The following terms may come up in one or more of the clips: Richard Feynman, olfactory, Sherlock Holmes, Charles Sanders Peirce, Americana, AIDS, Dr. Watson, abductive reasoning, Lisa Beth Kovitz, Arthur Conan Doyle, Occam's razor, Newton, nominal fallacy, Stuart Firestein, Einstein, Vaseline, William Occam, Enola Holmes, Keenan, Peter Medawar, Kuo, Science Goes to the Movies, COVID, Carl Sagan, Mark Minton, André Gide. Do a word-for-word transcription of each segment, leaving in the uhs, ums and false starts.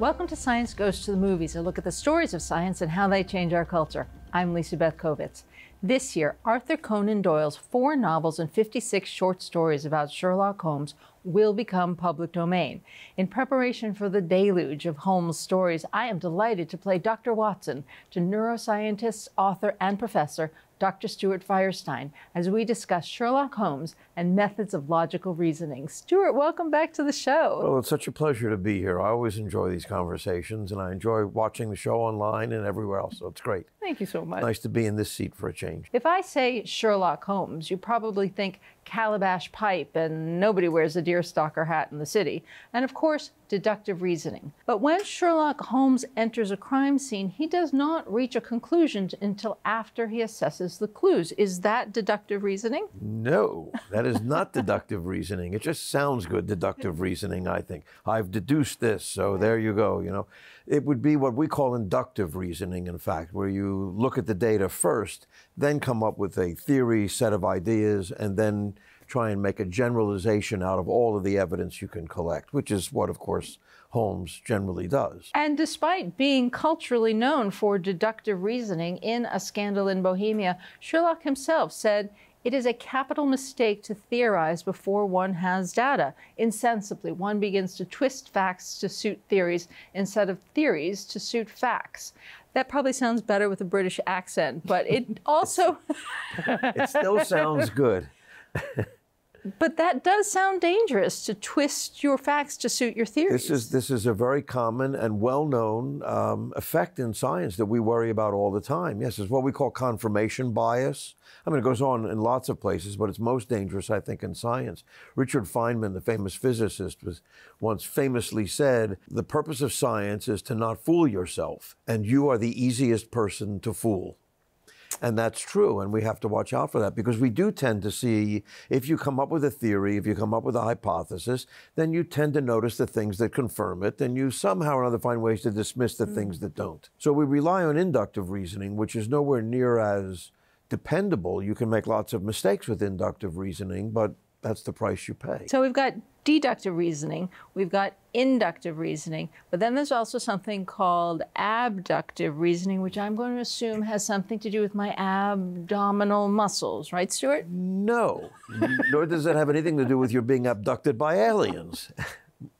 Welcome to Science Goes to the Movies, a look at the stories of science and how they change our culture. I'm Lisa Beth Kovitz. This year, Arthur Conan Doyle's four novels and fifty-six short stories about Sherlock Holmes will become public domain. In preparation for the deluge of Holmes' stories, I am delighted to play Doctor Watson to neuroscientist, author, and professor Doctor Stuart Firestein as we discuss Sherlock Holmes and methods of logical reasoning. Stuart, welcome back to the show. Well, it's such a pleasure to be here. I always enjoy these conversations, and I enjoy watching the show online and everywhere else, so it's great. Thank you so much. Nice to be in this seat for a change. If I say Sherlock Holmes, you probably think calabash pipe and nobody wears a deerstalker hat in the city, and of course, deductive reasoning. But when Sherlock Holmes enters a crime scene, he does not reach a conclusion until after he assesses the clues. Is that deductive reasoning? No, that is not deductive reasoning. It just sounds good, deductive reasoning, I think. I've deduced this, so there you go, you know. It would be what we call inductive reasoning, in fact, where you look at the data first, then come up with a theory, set of ideas, and then try and make a generalization out of all of the evidence you can collect, which is what, of course, Holmes generally does. And despite being culturally known for deductive reasoning, in A Scandal in Bohemia, Sherlock himself said, "It is a capital mistake to theorize before one has data. Insensibly, one begins to twist facts to suit theories instead of theories to suit facts." That probably sounds better with a British accent, but it also... it still sounds good. But that does sound dangerous, to twist your facts to suit your theories. This is, this is a very common and well-known um, effect in science that we worry about all the time. Yes, it's what we call confirmation bias. I mean, it goes on in lots of places, but it's most dangerous, I think, in science. Richard Feynman, the famous physicist, was once famously said, "The purpose of science is to not fool yourself, and you are the easiest person to fool." And that's true, and we have to watch out for that, because we do tend to see, if you come up with a theory, if you come up with a hypothesis, then you tend to notice the things that confirm it, and you somehow or another find ways to dismiss the mm. things that don't. So we rely on inductive reasoning, which is nowhere near as dependable. You can make lots of mistakes with inductive reasoning, but that's the price you pay. So we've got deductive reasoning, we've got inductive reasoning, but then there's also something called abductive reasoning, which I'm going to assume has something to do with my abdominal muscles, right, Stuart? No, nor does it have anything to do with your being abducted by aliens.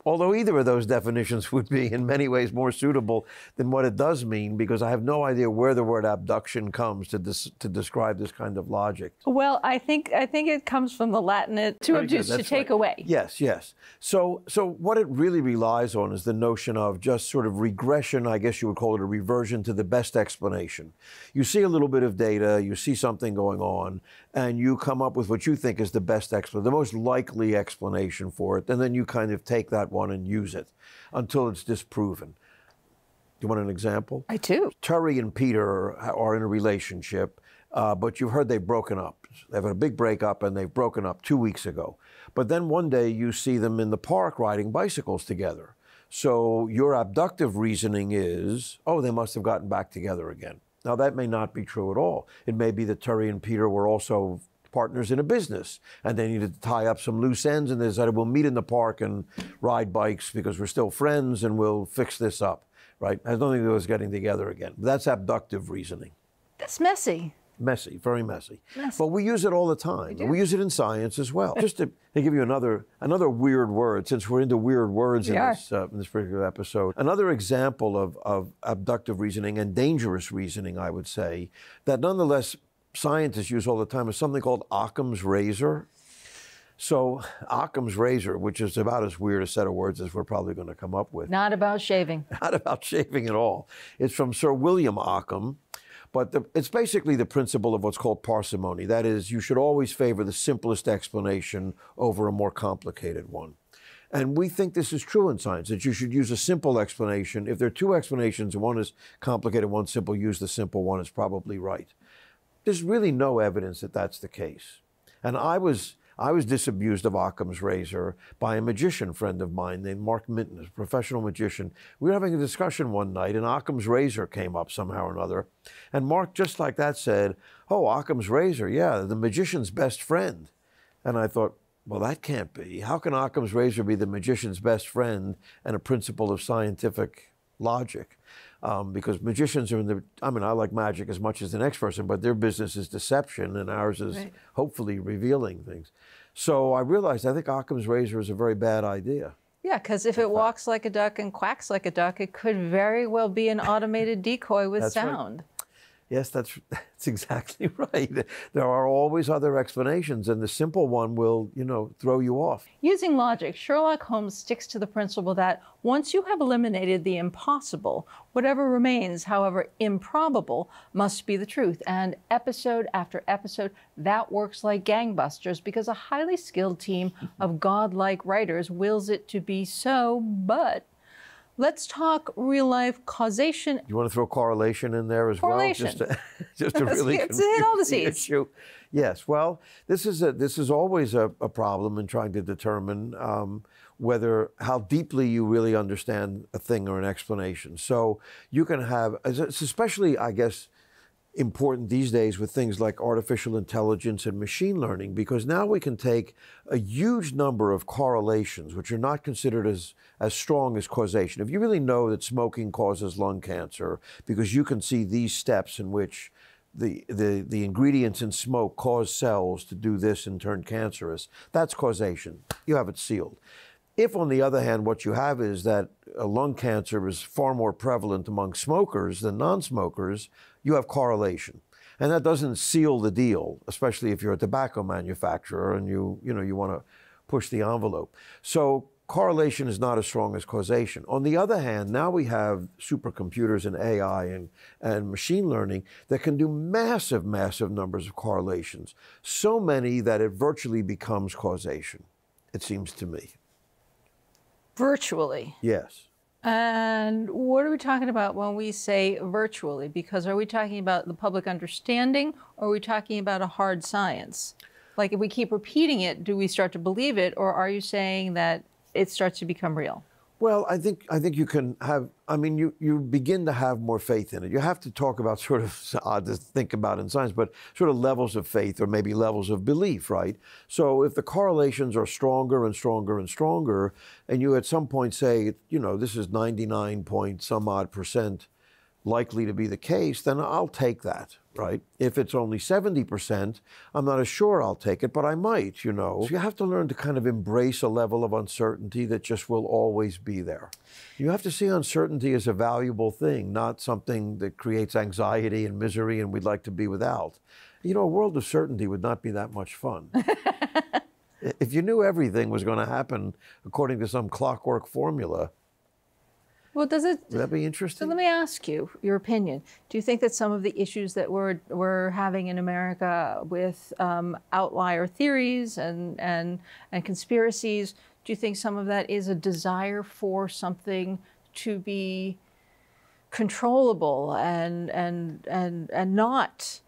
Although either of those definitions would be in many ways more suitable than what it does mean, because I have no idea where the word abduction comes to dis to describe this kind of logic. Well, I think I think it comes from the Latin to abduce, to take right. away. Yes, yes. So so what it really relies on is the notion of just sort of regression. I guess you would call it a reversion to the best explanation. You see a little bit of data, you see something going on, and you come up with what you think is the best explanation, the most likely explanation for it, and then you kind of take that one and use it until it's disproven. Do you want an example? I do. Terry and Peter are in a relationship, uh, but you've heard they've broken up. They've had a big breakup, and they've broken up two weeks ago. But then one day you see them in the park riding bicycles together. So your abductive reasoning is, oh, they must have gotten back together again. Now, that may not be true at all. It may be that Terry and Peter were also partners in a business, and they needed to tie up some loose ends, and they decided, we'll meet in the park and ride bikes because we're still friends and we'll fix this up, right? It has nothing to do with getting together again. That's abductive reasoning. That's messy. Messy, very messy. messy. But we use it all the time. We, we use it in science as well. Just to, to give you another another weird word, since we're into weird words we in, this, uh, in this particular episode, another example of, of abductive reasoning and dangerous reasoning, I would say, that nonetheless scientists use all the time, is something called Occam's razor. So Occam's razor, which is about as weird a set of words as we're probably going to come up with. Not about shaving. Not about shaving at all. It's from Sir William Occam. But the, it's basically the principle of what's called parsimony. That is, you should always favor the simplest explanation over a more complicated one. And we think this is true in science, that you should use a simple explanation. If there are two explanations, one is complicated, one simple, use the simple one. It's probably right. There's really no evidence that that's the case. And I was, I was disabused of Occam's razor by a magician friend of mine named Mark Minton, a professional magician. We were having a discussion one night, and Occam's razor came up somehow or another. And Mark, just like that, said, oh, Occam's razor, yeah, the magician's best friend. And I thought, well, that can't be. How can Occam's razor be the magician's best friend and a principle of scientific logic. Um, because magicians are in the, I mean, I like magic as much as the next person, but their business is deception and ours is right. hopefully revealing things. So I realized, I think Occam's razor is a very bad idea. Yeah, because if it walks like a duck and quacks like a duck, it could very well be an automated decoy with that's sound. Right. Yes, that's, that's exactly right. There are always other explanations, and the simple one will, you know, throw you off. Using logic, Sherlock Holmes sticks to the principle that once you have eliminated the impossible, whatever remains, however improbable, must be the truth. And episode after episode, that works like gangbusters, because a highly skilled team of godlike writers wills it to be so, but... let's talk real-life causation. You want to throw correlation in there as correlation. well? Correlation. Just to, just to really it's confuse all the issue. Yes, well, this is, a, this is always a, a problem in trying to determine um, whether, how deeply you really understand a thing or an explanation. So you can have, it's especially, I guess, important these days with things like artificial intelligence and machine learning, because now we can take a huge number of correlations, which are not considered as as strong as causation. If you really know that smoking causes lung cancer, because you can see these steps in which the the the ingredients in smoke cause cells to do this and turn cancerous, that's causation. You have it sealed. If, on the other hand, what you have is that uh, lung cancer is far more prevalent among smokers than non-smokers, you have correlation. And that doesn't seal the deal, especially if you're a tobacco manufacturer and you, you, know, you want to push the envelope. So correlation is not as strong as causation. On the other hand, now we have supercomputers and A I and, and machine learning that can do massive, massive numbers of correlations, so many that it virtually becomes causation, it seems to me. Virtually. Yes. And what are we talking about when we say virtually? Because are we talking about the public understanding, or are we talking about a hard science? Like, if we keep repeating it, do we start to believe it, or are you saying that it starts to become real? Well, I think, I think you can have, I mean, you, you begin to have more faith in it. You have to talk about sort of, odd to think about in science, but sort of levels of faith or maybe levels of belief, right? So if the correlations are stronger and stronger and stronger, and you at some point say, you know, this is ninety-nine point some odd percent likely to be the case, then I'll take that, right? If it's only seventy percent, I'm not as sure I'll take it, but I might, you know. So you have to learn to kind of embrace a level of uncertainty that just will always be there. You have to see uncertainty as a valuable thing, not something that creates anxiety and misery and we'd like to be without. You know, a world of certainty would not be that much fun. If you knew everything was going to happen according to some clockwork formula, well, does it... would that be interesting? So let me ask you your opinion. Do you think that some of the issues that we're, we're having in America with um, outlier theories and, and, and conspiracies, do you think some of that is a desire for something to be controllable and, and, and, and not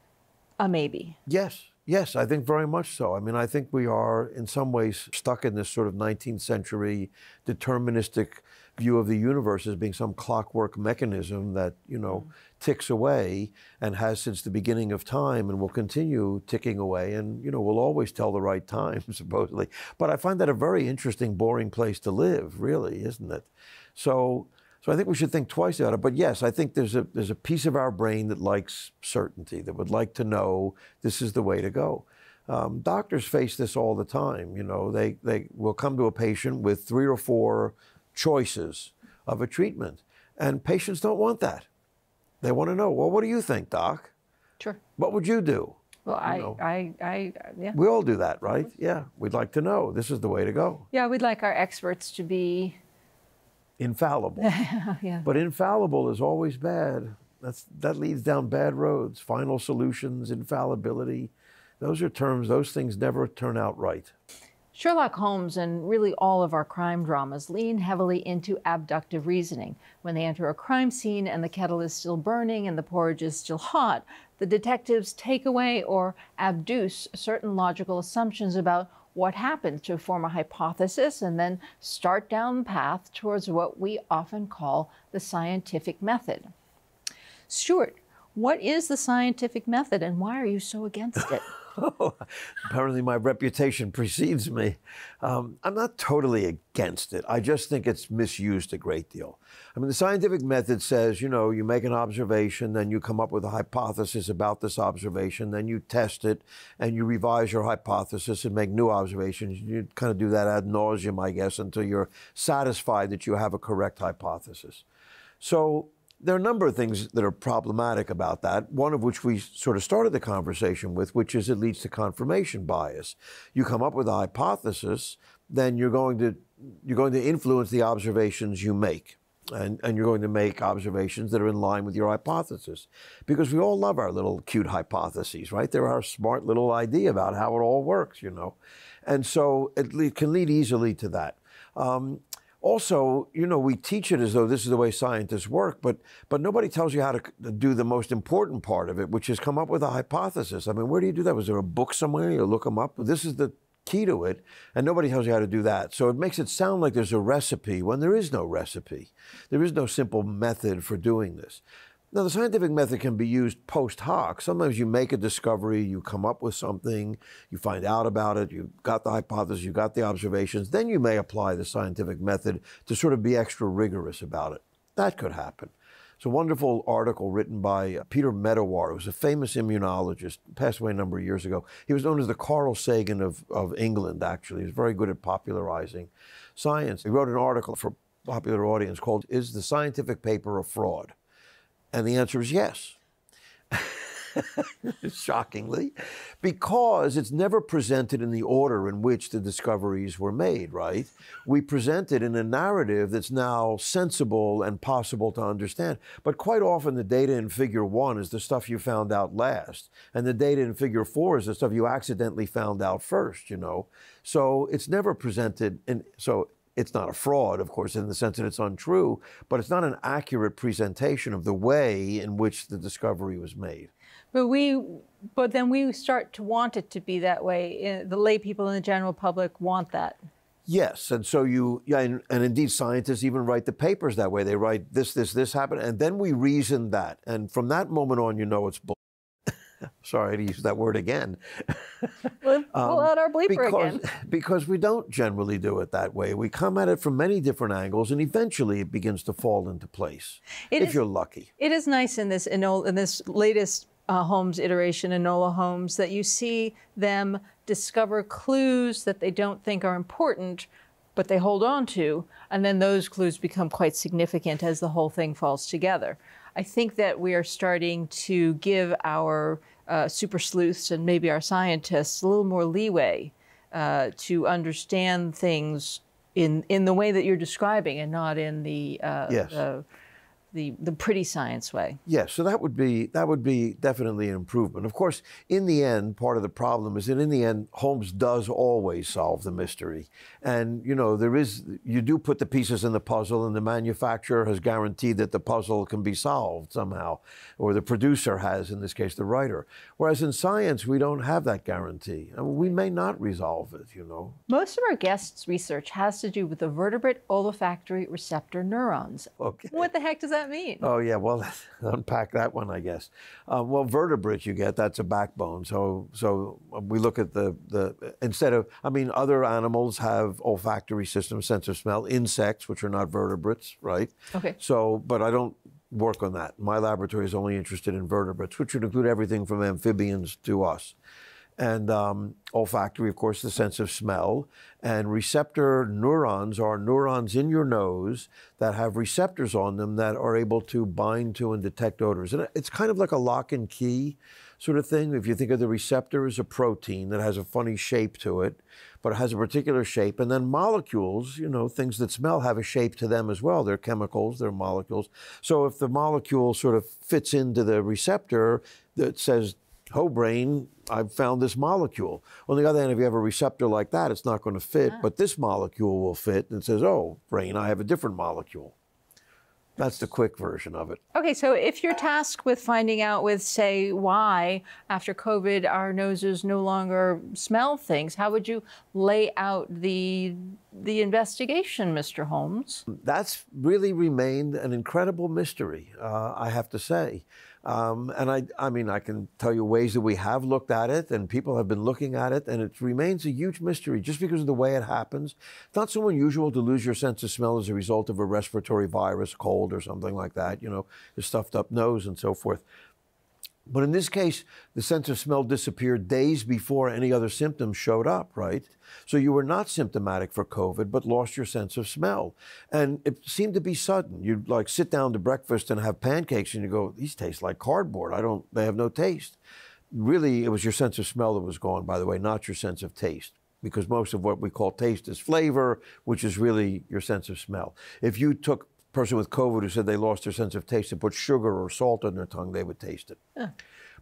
a maybe? Yes. Yes, I think very much so. I mean, I think we are in some ways stuck in this sort of nineteenth century deterministic view of the universe as being some clockwork mechanism that, you know, ticks away and has since the beginning of time and will continue ticking away and, you know, will always tell the right time, supposedly. But I find that a very interesting, boring place to live, really, isn't it? So, so I think we should think twice about it. But yes, I think there's a, there's a piece of our brain that likes certainty, that would like to know this is the way to go. Um, doctors face this all the time. You know, they, they will come to a patient with three or four choices of a treatment, and patients don't want that. They want to know, well, what do you think, doc? Sure. What would you do? Well, you I, I, I, yeah. We all do that, right? Yeah, we'd like to know. This is the way to go. Yeah, we'd like our experts to be... infallible. Yeah. But infallible is always bad. That's, that leads down bad roads. Final solutions, infallibility. Those are terms, those things never turn out right. Sherlock Holmes and really all of our crime dramas lean heavily into abductive reasoning. When they enter a crime scene and the kettle is still burning and the porridge is still hot, the detectives take away or abduce certain logical assumptions about what happened to form a hypothesis and then start down the path towards what we often call the scientific method. Stuart, what is the scientific method and why are you so against it? Apparently my reputation precedes me. Um, I'm not totally against it. I just think it's misused a great deal. I mean, the scientific method says, you know, you make an observation, then you come up with a hypothesis about this observation, then you test it, and you revise your hypothesis and make new observations. You kind of do that ad nauseum, I guess, until you're satisfied that you have a correct hypothesis. So there are a number of things that are problematic about that, one of which we sort of started the conversation with, which is it leads to confirmation bias. You come up with a hypothesis, then you're going to, you're going to influence the observations you make. And, and you're going to make observations that are in line with your hypothesis. Because we all love our little cute hypotheses, right? They're our smart little idea about how it all works, you know. And so it le- can lead easily to that. Um, Also, you know, we teach it as though this is the way scientists work, but but nobody tells you how to do the most important part of it, which is come up with a hypothesis. I mean, where do you do that? Was there a book somewhere? You look them up. This is the key to it, and nobody tells you how to do that. So it makes it sound like there's a recipe when there is no recipe. There is no simple method for doing this. Now, the scientific method can be used post hoc. Sometimes you make a discovery, you come up with something, you find out about it, you've got the hypothesis, you've got the observations, then you may apply the scientific method to sort of be extra rigorous about it. That could happen. It's a wonderful article written by Peter Medawar, who was a famous immunologist, passed away a number of years ago. He was known as the Carl Sagan of, of England, actually. He was very good at popularizing science. He wrote an article for a popular audience called, "Is the Scientific Paper a Fraud?" And the answer is yes, shockingly, because it's never presented in the order in which the discoveries were made, right? We present it in a narrative that's now sensible and possible to understand. But quite often the data in figure one is the stuff you found out last, and the data in figure four is the stuff you accidentally found out first, you know? So it's never presented in, so it's not a fraud, of course, in the sense that it's untrue, but it's not an accurate presentation of the way in which the discovery was made. But we, but then we start to want it to be that way. The lay people and the general public want that. Yes, and so you, yeah, and, and indeed scientists even write the papers that way. They write this, this, this happened, and then we reason that. And from that moment on, you know it's bull. Sorry to use that word again. We'll pull out our bleeper because, again. Because we don't generally do it that way. We come at it from many different angles, and eventually it begins to fall into place, it if is, you're lucky. It is nice in this, in, in this latest uh, Holmes iteration, Enola Holmes, that you see them discover clues that they don't think are important, but they hold on to, and then those clues become quite significant as the whole thing falls together. I think that we are starting to give our uh, super sleuths and maybe our scientists a little more leeway uh, to understand things in, in the way that you're describing and not in the, uh, yes. the, the, the pretty science way. Yes, so that would be, that would be definitely an improvement. Of course, in the end, part of the problem is that in the end, Holmes does always solve the mystery. And, you know, there is, you do put the pieces in the puzzle and the manufacturer has guaranteed that the puzzle can be solved somehow, or the producer has, in this case, the writer. Whereas in science, we don't have that guarantee. I mean, we may not resolve it, you know. Most of our guests' research has to do with the vertebrate olfactory receptor neurons. Okay. What the heck does that mean? Oh, yeah, well, unpack that one, I guess. Uh, well, vertebrates you get, that's a backbone. So so we look at the, the, instead of, I mean, other animals have olfactory systems, sense of smell, insects, which are not vertebrates, right? Okay. So, but I don't work on that. My laboratory is only interested in vertebrates, which would include everything from amphibians to us. And um, olfactory, of course, the sense of smell. And receptor neurons are neurons in your nose that have receptors on them that are able to bind to and detect odors. And it's kind of like a lock and key sort of thing. If you think of the receptor as a protein that has a funny shape to it, but it has a particular shape. And then molecules, you know, things that smell have a shape to them as well. They're chemicals, they're molecules. So if the molecule sort of fits into the receptor that says, "Ho, brain, I've found this molecule." On the other hand, if you have a receptor like that, it's not going to fit, yeah. but this molecule will fit. And it says, "Oh, brain, I have a different molecule." That's the quick version of it. Okay, so if you're tasked with finding out with, say, why after COVID our noses no longer smell things, how would you lay out the the investigation, Mister Holmes? That's really remained an incredible mystery, uh, I have to say. Um, and I, I mean, I can tell you ways that we have looked at it, and people have been looking at it, and it remains a huge mystery just because of the way it happens. It's not so unusual to lose your sense of smell as a result of a respiratory virus, cold or something like that, you know, your stuffed up nose and so forth. But in this case, the sense of smell disappeared days before any other symptoms showed up, right? So you were not symptomatic for COVID, but lost your sense of smell. And it seemed to be sudden. You'd like sit down to breakfast and have pancakes and you go, these taste like cardboard. I don't, they have no taste. Really, it was your sense of smell that was gone, by the way, not your sense of taste. Because most of what we call taste is flavor, which is really your sense of smell. If you took person with COVID who said they lost their sense of taste and put sugar or salt on their tongue, they would taste it. Huh.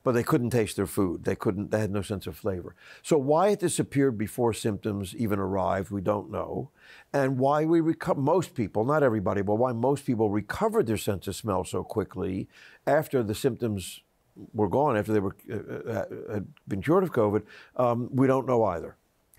But they couldn't taste their food. They couldn't, they had no sense of flavor. So why it disappeared before symptoms even arrived, we don't know. And why we recover, most people, not everybody, but why most people recovered their sense of smell so quickly after the symptoms were gone, after they were uh, had been cured of COVID, um, we don't know either.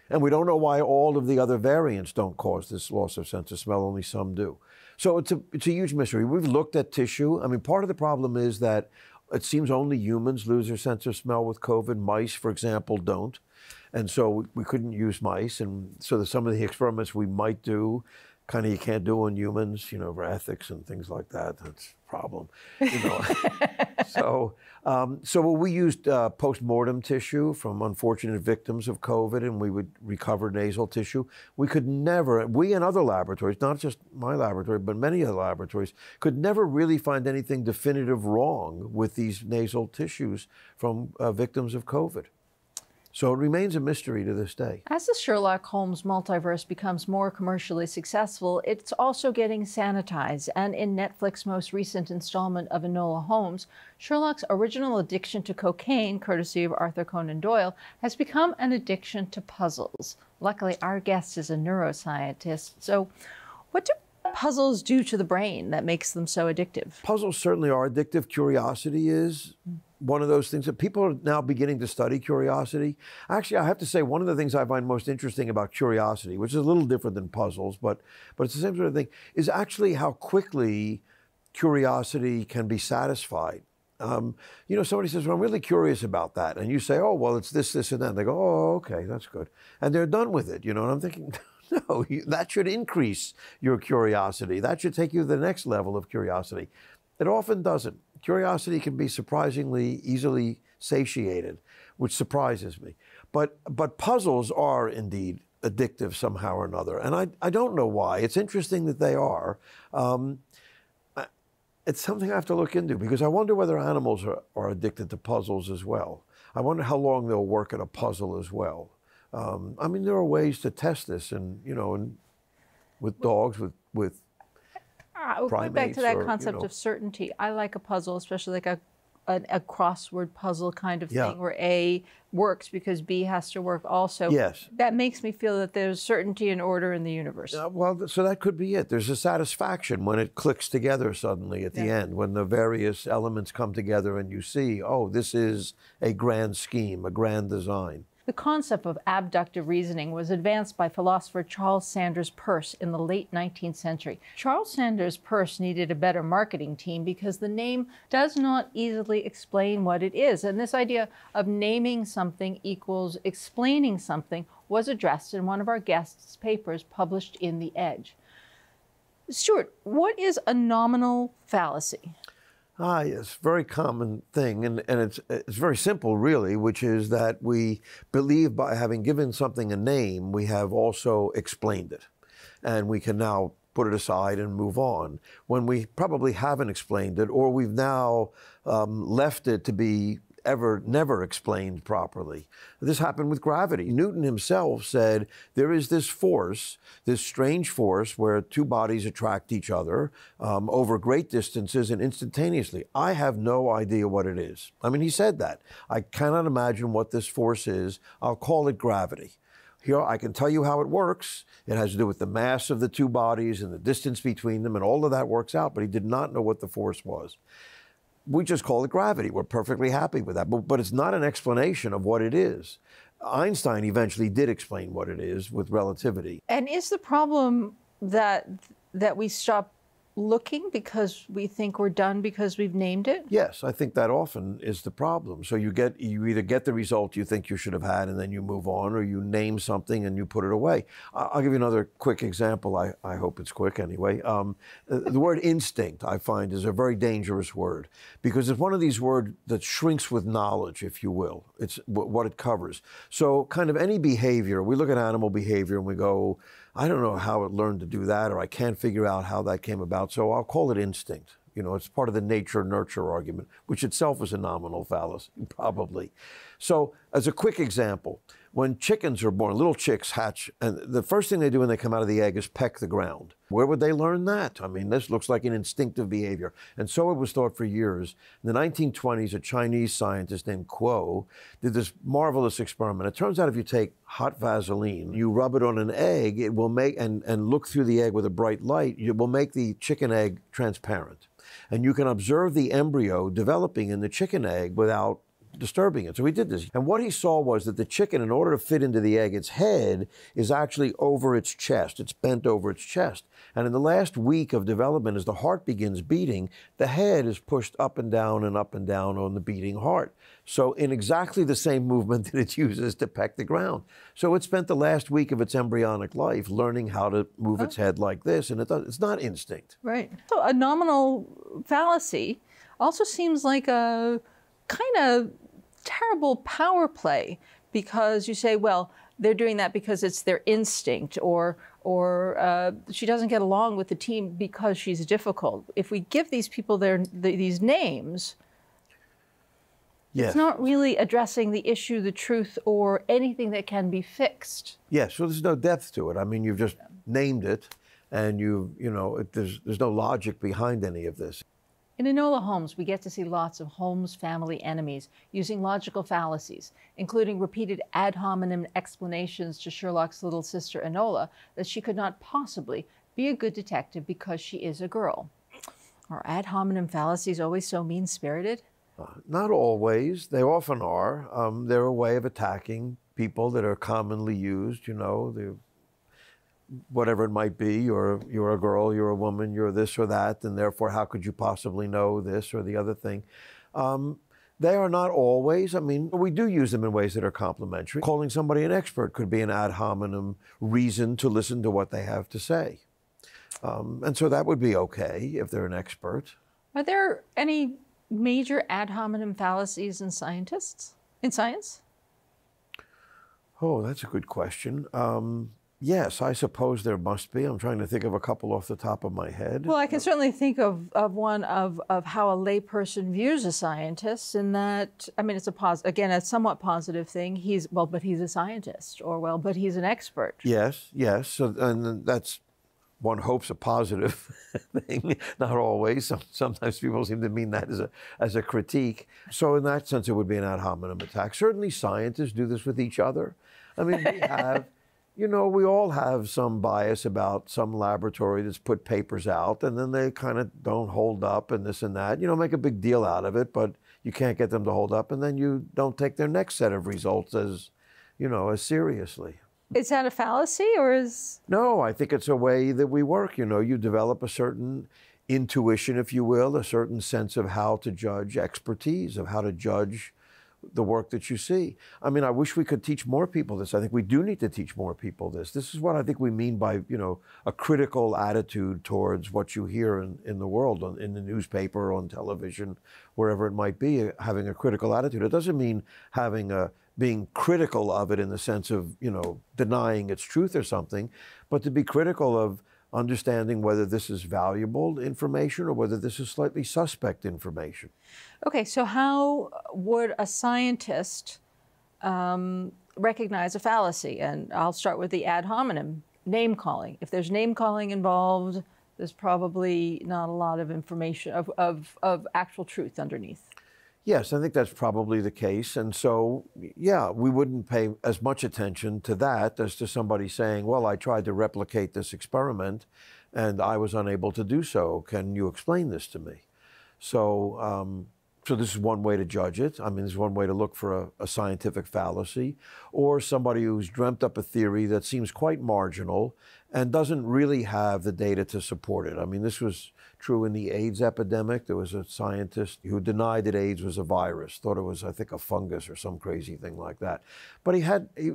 And we don't know why all of the other variants don't cause this loss of sense of smell, only some do. So it's a, it's a huge mystery. We've looked at tissue. I mean, part of the problem is that it seems only humans lose their sense of smell with COVID. Mice, for example, don't. And so we, we couldn't use mice. And so there's some of the experiments we might do, kind of you can't do on humans, you know, for ethics and things like that. That's a problem. You know. so, um, so we used uh, post-mortem tissue from unfortunate victims of COVID, and we would recover nasal tissue. We could never, we and other laboratories, not just my laboratory, but many other laboratories, could never really find anything definitive wrong with these nasal tissues from uh, victims of COVID. So it remains a mystery to this day. As the Sherlock Holmes multiverse becomes more commercially successful, it's also getting sanitized. And in Netflix's most recent installment of Enola Holmes, Sherlock's original addiction to cocaine, courtesy of Arthur Conan Doyle, has become an addiction to puzzles. Luckily, our guest is a neuroscientist. So what do puzzles do to the brain that makes them so addictive? Puzzles certainly are addictive. Curiosity is one of those things that people are now beginning to study, curiosity. Actually, I have to say, one of the things I find most interesting about curiosity, which is a little different than puzzles, but, but it's the same sort of thing, is actually how quickly curiosity can be satisfied. Um, you know, somebody says, well, I'm really curious about that. And you say, oh, well, it's this, this, and that. And they go, oh, okay, that's good. And they're done with it, you know, and I'm thinking, no, you, that should increase your curiosity. That should take you to the next level of curiosity. It often doesn't. Curiosity can be surprisingly easily satiated, which surprises me. But, but puzzles are indeed addictive somehow or another. And I, I don't know why. It's interesting that they are. Um, I, it's something I have to look into because I wonder whether animals are, are addicted to puzzles as well. I wonder how long they'll work at a puzzle as well. Um, I mean, there are ways to test this and, you know, and with dogs, with, with I'll go back to that or, concept you know. of certainty. I like a puzzle, especially like a, a, a crossword puzzle kind of yeah. thing where A works because B has to work also. Yes. That makes me feel that there's certainty and order in the universe. Uh, well, so that could be it. There's a satisfaction when it clicks together suddenly at yeah. the end, when the various elements come together and you see, oh, this is a grand scheme, a grand design. The concept of abductive reasoning was advanced by philosopher Charles Sanders Peirce in the late nineteenth century. Charles Sanders Peirce needed a better marketing team because the name does not easily explain what it is. And this idea of naming something equals explaining something was addressed in one of our guests' papers published in The Edge. Stuart, what is a nominal fallacy? Ah, yes, very common thing, and, and it's, it's very simple, really, which is that we believe by having given something a name, we have also explained it, and we can now put it aside and move on, when we probably haven't explained it, or we've now um, left it to be ever, never explained properly. This happened with gravity. Newton himself said, there is this force, this strange force where two bodies attract each other um, over great distances and instantaneously. I have no idea what it is. I mean, he said that. I cannot imagine what this force is. I'll call it gravity. Here, I can tell you how it works. It has to do with the mass of the two bodies and the distance between them, and all of that works out, but he did not know what the force was. We just call it gravity. We're perfectly happy with that. But, but it's not an explanation of what it is. Einstein eventually did explain what it is with relativity. And is the problem that that we stop looking because we think we're done because we've named it? Yes, I think that often is the problem. So you get you either get the result you think you should have had and then you move on, or you name something and you put it away. I'll give you another quick example. I, I hope it's quick anyway. Um, the word instinct, I find, is a very dangerous word because it's one of these words that shrinks with knowledge, if you will. It's what it covers. So kind of any behavior, we look at animal behavior and we go, I don't know how it learned to do that, or I can't figure out how that came about, so I'll call it instinct. You know, it's part of the nature-nurture argument, which itself is a nominal fallacy, probably. So, as a quick example, when chickens are born, little chicks hatch, and the first thing they do when they come out of the egg is peck the ground. Where would they learn that? I mean, this looks like an instinctive behavior. And so it was thought for years. In the nineteen twenties, a Chinese scientist named Kuo did this marvelous experiment. It turns out if you take hot Vaseline, you rub it on an egg, it will make, and, and look through the egg with a bright light, it will make the chicken egg transparent. And you can observe the embryo developing in the chicken egg without disturbing it. So he did this. And what he saw was that the chicken, in order to fit into the egg, its head is actually over its chest. It's bent over its chest. And in the last week of development, as the heart begins beating, the head is pushed up and down and up and down on the beating heart. So in exactly the same movement that it uses to peck the ground. So it spent the last week of its embryonic life learning how to move oh. its head like this. And it does, it's not instinct. Right. So a nominal fallacy also seems like a kind of terrible power play, because you say, well, they're doing that because it's their instinct, or or uh, she doesn't get along with the team because she's difficult. If we give these people their th these names, yes. It's not really addressing the issue, the truth, or anything that can be fixed. Yes, so there's no depth to it. I mean, you've just named it, and you you know it, there's there's no logic behind any of this. In Enola Holmes, we get to see lots of Holmes' family enemies using logical fallacies, including repeated ad hominem explanations to Sherlock's little sister Enola that she could not possibly be a good detective because she is a girl. Are ad hominem fallacies always so mean-spirited? Uh, not always. They often are. Um, they're a way of attacking people that are commonly used, you know, the whatever it might be. You're, you're a girl, you're a woman, you're this or that, and therefore how could you possibly know this or the other thing? Um, they are not always. I mean, we do use them in ways that are complimentary. Calling somebody an expert could be an ad hominem reason to listen to what they have to say. Um, and so that would be okay if they're an expert. Are there any major ad hominem fallacies in scientists, in science? Oh, that's a good question. Um, Yes, I suppose there must be. I'm trying to think of a couple off the top of my head. Well, I can certainly think of, of one of, of how a layperson views a scientist, in that, I mean, it's a pos again, a somewhat positive thing. He's, well, but he's a scientist, or, well, but he's an expert. Yes, yes. So, and that's, one hopes, a positive thing. Not always. Some, sometimes people seem to mean that as a, as a critique. So in that sense, it would be an ad hominem attack. Certainly scientists do this with each other. I mean, we have... You know, we all have some bias about some laboratory that's put papers out, and then they kind of don't hold up and this and that. You know, make a big deal out of it, but you can't get them to hold up, and then you don't take their next set of results as, you know, as seriously. Is that a fallacy, or is... No, I think it's a way that we work. You know, you develop a certain intuition, if you will, a certain sense of how to judge expertise, of how to judge the work that you see. I mean, I wish we could teach more people this. I think we do need to teach more people this. This is what I think we mean by, you know, a critical attitude towards what you hear in, in the world, on, in the newspaper, on television, wherever it might be, having a critical attitude. It doesn't mean having a, being critical of it in the sense of, you know, denying its truth or something, but to be critical of understanding whether this is valuable information or whether this is slightly suspect information. Okay, so how would a scientist um, recognize a fallacy? And I'll start with the ad hominem, name calling. If there's name calling involved, there's probably not a lot of information of, of, of actual truth underneath. Yes, I think that's probably the case. And so, yeah, we wouldn't pay as much attention to that as to somebody saying, well, I tried to replicate this experiment and I was unable to do so. Can you explain this to me? So, um, So this is one way to judge it. I mean, there's one way to look for a, a scientific fallacy, or somebody who's dreamt up a theory that seems quite marginal and doesn't really have the data to support it. I mean, this was true in the AIDS epidemic. There was a scientist who denied that AIDS was a virus, thought it was, I think, a fungus or some crazy thing like that. But he had, he,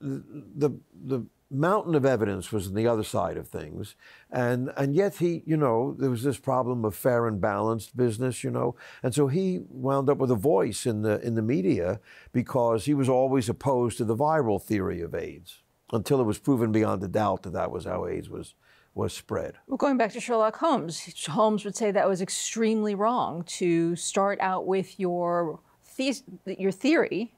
the, the mountain of evidence was on the other side of things. And, and yet he, you know, there was this problem of fair and balanced business, you know. And so he wound up with a voice in the, in the media because he was always opposed to the viral theory of AIDS, until it was proven beyond a doubt that that was how AIDS was, was spread. Well, going back to Sherlock Holmes, Holmes would say that was extremely wrong to start out with your, the your theory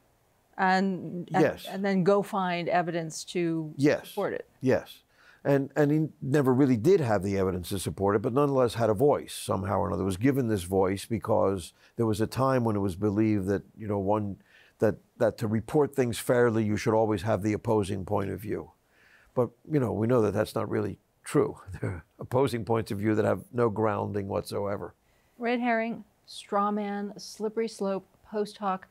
and, yes. and, and then go find evidence to yes. support it. Yes. And, and he never really did have the evidence to support it, but nonetheless had a voice somehow or another, was given this voice because there was a time when it was believed that, you know, one... That, that to report things fairly, you should always have the opposing point of view. But, you know, we know that that's not really true. There are opposing points of view that have no grounding whatsoever. Red herring, straw man, slippery slope, post hoc.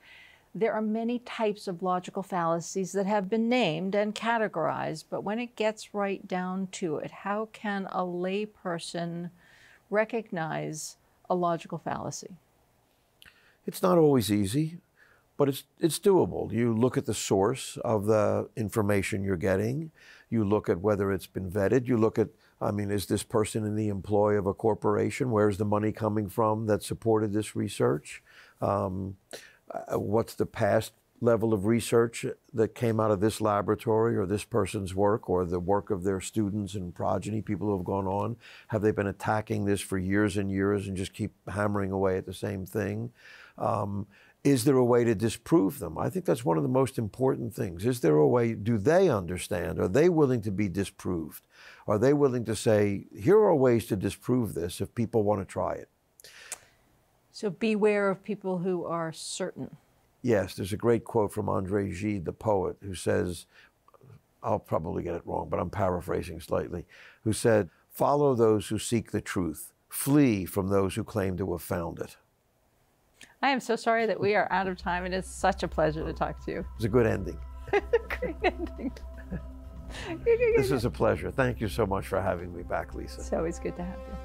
There are many types of logical fallacies that have been named and categorized, but when it gets right down to it, how can a lay person recognize a logical fallacy? It's not always easy. But it's, it's doable. You look at the source of the information you're getting. You look at whether it's been vetted. You look at, I mean, is this person in the employ of a corporation? Where's the money coming from that supported this research? Um, what's the past level of research that came out of this laboratory or this person's work or the work of their students and progeny, people who have gone on? Have they been attacking this for years and years and just keep hammering away at the same thing? Um, Is there a way to disprove them? I think that's one of the most important things. Is there a way, do they understand? Are they willing to be disproved? Are they willing to say, here are ways to disprove this if people want to try it? So beware of people who are certain. Yes, there's a great quote from André Gide, the poet, who says, I'll probably get it wrong, but I'm paraphrasing slightly, who said, follow those who seek the truth, flee from those who claim to have found it. I am so sorry that we are out of time. It is such a pleasure to talk to you. It's a good ending. Great ending. This is a pleasure. Thank you so much for having me back, Lisa. It's always good to have you.